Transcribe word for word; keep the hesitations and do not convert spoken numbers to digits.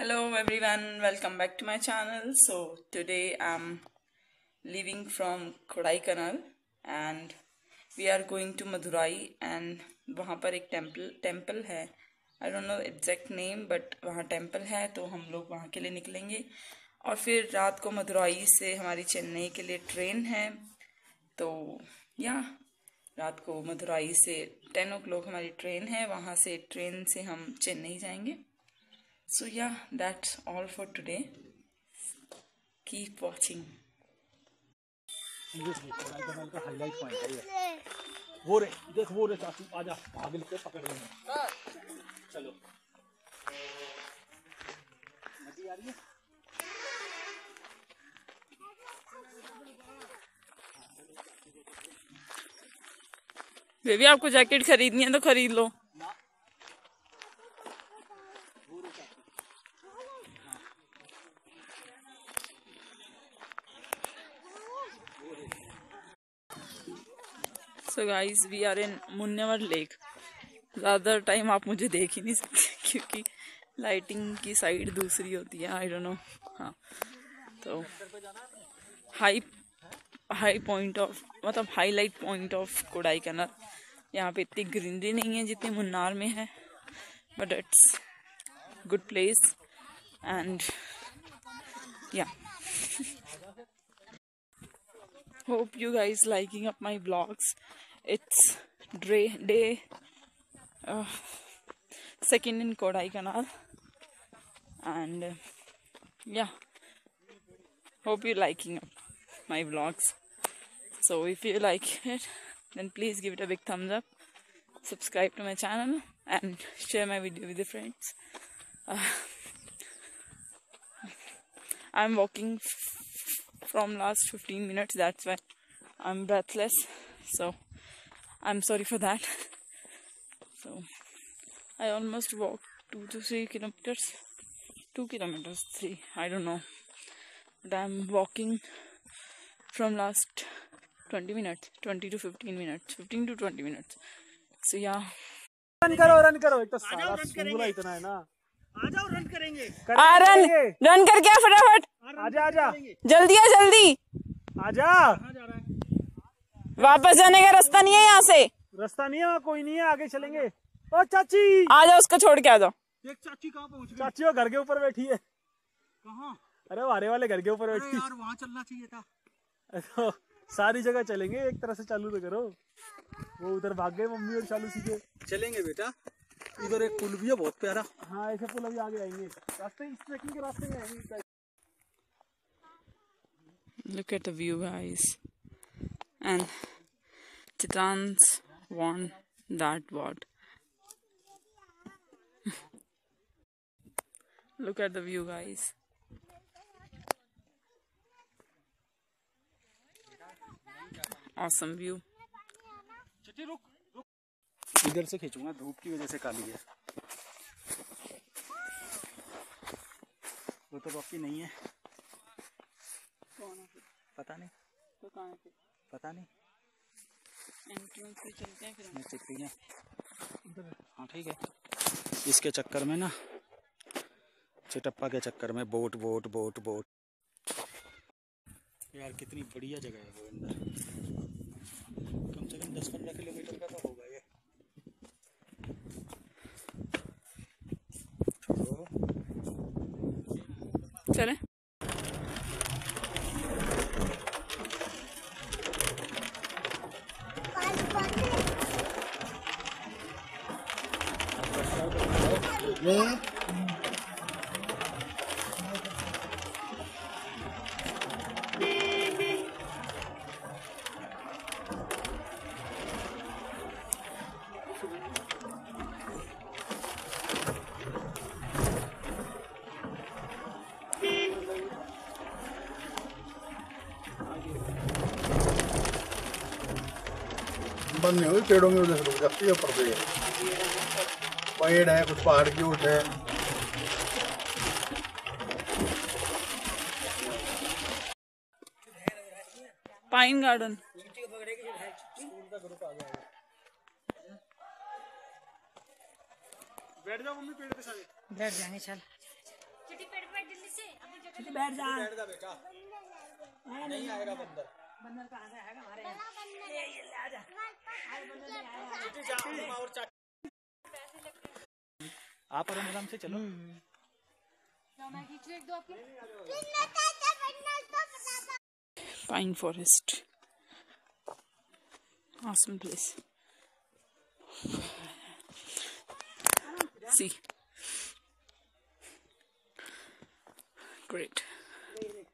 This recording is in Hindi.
Hello everyone, welcome back to my channel. So today I'm leaving from Kodaikanal and we are going to Madurai and वहाँ पर एक टेम्पल टेम्पल है, I don't know exact name but वहाँ टेम्पल है तो हम लोग वहाँ के लिए निकलेंगे और फिर रात को मदुराई से हमारी चेन्नई के लिए ट्रेन है तो या रात को मदुराई से टेन ओ क्लॉक हमारी ट्रेन है, वहाँ से ट्रेन से हम चेन्नई जाएंगे. So yeah, that's all for today. Keep watching. वो रे, देख वो रे चाचू, आजा पागल को पकड़ लेना. चलो. मज़ा आ रही है? बेबी आपको जैकेट खरीदनी है तो खरीद लो. So guys, we are in मुन्यावर लेक. ज़्यादा टाइम आप मुझे देख ही नहीं सकते क्योंकि लाइटिंग की साइड दूसरी होती है, आई डोंट नो. हाँ तो हाई हाई पॉइंट ऑफ मतलब हाईलाइट पॉइंट ऑफ कोडाईकनाल. यहाँ पे इतनी ग्रीनरी नहीं है जितनी मुन्नार में है but it's good place and yeah hope you guys liking up my vlogs. It's day, day uh, second in Kodaikanal and uh, yeah, hope you liking up my vlogs. So if you like it then please give it a big thumbs up, subscribe to my channel and share my video with your friends. uh, I'm walking from last fifteen minutes, that's why I'm breathless, so I'm sorry for that. So I almost walked two to three kilometers, two kilometers, three, I don't know, but I'm walking from last twenty minutes, twenty to fifteen minutes, fifteen to twenty minutes. So yeah, run karo run karo, ek to saara sura itna hai na. आ जाओ रन करेंगे, आ रन रन कर क्या फटाफट, आजा आजा जल्दी आ जल्दी आजा. वापस जाने का रास्ता नहीं है, यहाँ से रास्ता नहीं है, वहाँ कोई नहीं है, आगे चलेंगे. ओ चाची आ जाओ, उसको छोड़ के आ जाओ. देख चाची कहाँ पहुँच गई, चाची वो घर के ऊपर बैठी है. कहाँ? अरे वारे वाले घर के ऊपर बैठी है यार, वहाँ चलना चाहिए था. सारी जगह चलेंगे एक तरह से, चालू तो करो. वो उधर भाग गए मम्मी और चालू सीखे. चलेंगे बेटा, इधर एक पुल भी है बहुत प्यारा. हाँ ऐसे पुल अभी आगे आएंगे, रास्ते इस ट्रेकिंग के रास्ते में आएंगे. Look at the view guys, and Titans won that what. Look at the view guys. Awesome view. इधर से खींचूंगा, धूप की वजह से काली है. वो तो पक्की नहीं है, पता नहीं तो कहाँ है, पता नहीं. एंट्रेंस से चलते हैं फिर, चलते हैं इधर. हाँ ठीक है, इसके चक्कर में ना, चिटप्पा के चक्कर में बोट बोट बोट बोट. यार कितनी बढ़िया जगह है वो, अंदर कम से कम दस पंद्रह किलोमीटर का तो होगा. चले बंद नहीं हुई, पेड़ों में उधर रुक जाती है. ऊपर पे पेड़ है, कुछ पहाड़ की ऊँट है. पाइन गार्डन बैठ जाओ मम्मी, पेड़ पे बैठ जाएंगे. चल बैठ जा बेटा, नहीं आएगा बंदर। बंदर कहाँ से आएगा हमारे यहाँ? आप और मैडम से चलो, एक दो pine forest, awesome place. See, great.